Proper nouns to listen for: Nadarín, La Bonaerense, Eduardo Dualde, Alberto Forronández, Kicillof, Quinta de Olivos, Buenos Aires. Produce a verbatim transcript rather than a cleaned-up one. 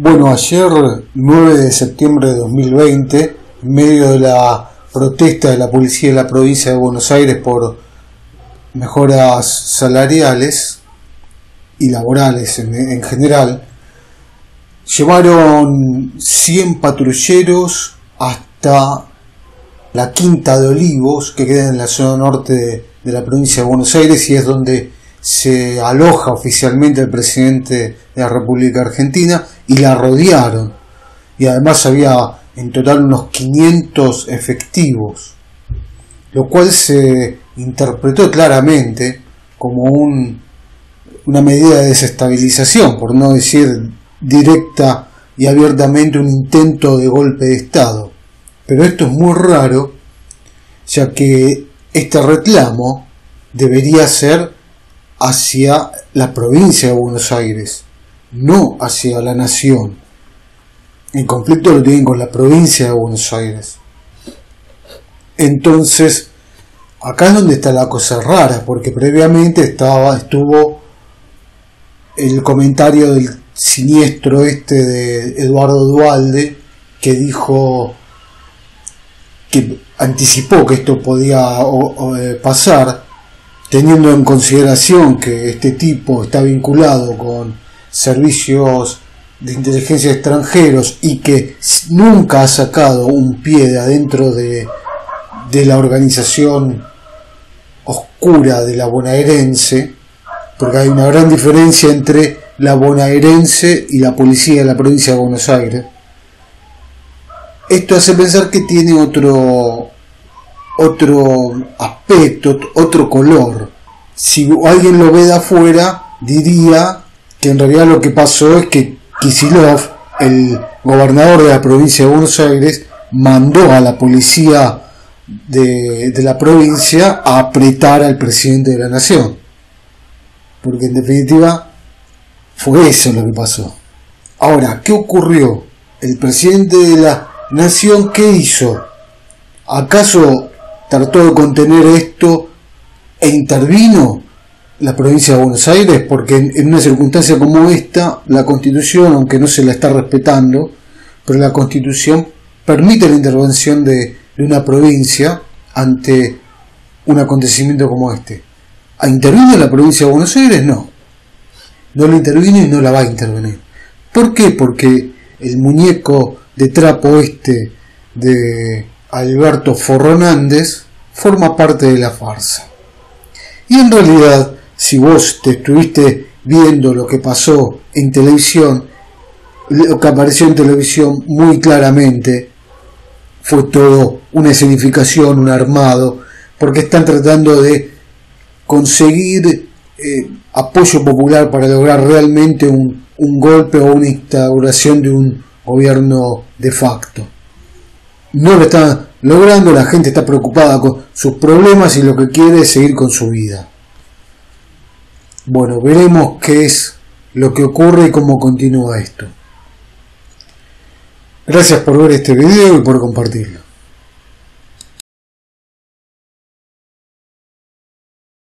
Bueno, ayer, nueve de septiembre de dos mil veinte, en medio de la protesta de la policía de la provincia de Buenos Aires por mejoras salariales y laborales en, en general, llevaron cien patrulleros hasta la Quinta de Olivos, que queda en la zona norte de, de la provincia de Buenos Aires y es donde se aloja oficialmente el presidente de la República Argentina, y la rodearon, y además había en total unos quinientos efectivos, lo cual se interpretó claramente como un, una medida de desestabilización, por no decir directa y abiertamente un intento de golpe de Estado. Pero esto es muy raro, ya que este reclamo debería ser hacia la provincia de Buenos Aires, no hacia la nación. El conflicto lo tienen con la provincia de Buenos Aires. Entonces, acá es donde está la cosa rara, porque previamente estaba, estuvo el comentario del siniestro este de Eduardo Dualde, que dijo, que anticipó que esto podía o, o, eh, pasar, teniendo en consideración que este tipo está vinculado con servicios de inteligencia extranjeros y que nunca ha sacado un pie de adentro de, de la organización oscura de la Bonaerense, porque hay una gran diferencia entre la Bonaerense y la policía de la provincia de Buenos Aires. Esto hace pensar que tiene otro otro aspecto, otro color. Si alguien lo ve de afuera, diría que en realidad lo que pasó es que Kicillof, el gobernador de la provincia de Buenos Aires, mandó a la policía de, de la provincia a apretar al presidente de la nación, porque en definitiva fue eso lo que pasó. Ahora, ¿qué ocurrió? El presidente de la nación, ¿qué hizo? ¿Acaso trató de contener esto e intervino la provincia de Buenos Aires? Porque en una circunstancia como esta, la Constitución, aunque no se la está respetando, pero la Constitución permite la intervención de, de una provincia ante un acontecimiento como este. ¿Intervino la provincia de Buenos Aires? No. No la intervino y no la va a intervenir. ¿Por qué? Porque el muñeco de trapo este de Alberto Forronández forma parte de la farsa. Y en realidad, si vos te estuviste viendo lo que pasó en televisión, lo que apareció en televisión muy claramente fue todo una escenificación, un armado, porque están tratando de conseguir eh, apoyo popular para lograr realmente un, un golpe o una instauración de un gobierno de facto. No lo están logrando, la gente está preocupada con sus problemas y lo que quiere es seguir con su vida. Bueno, veremos qué es lo que ocurre y cómo continúa esto. Gracias por ver este video y por compartirlo.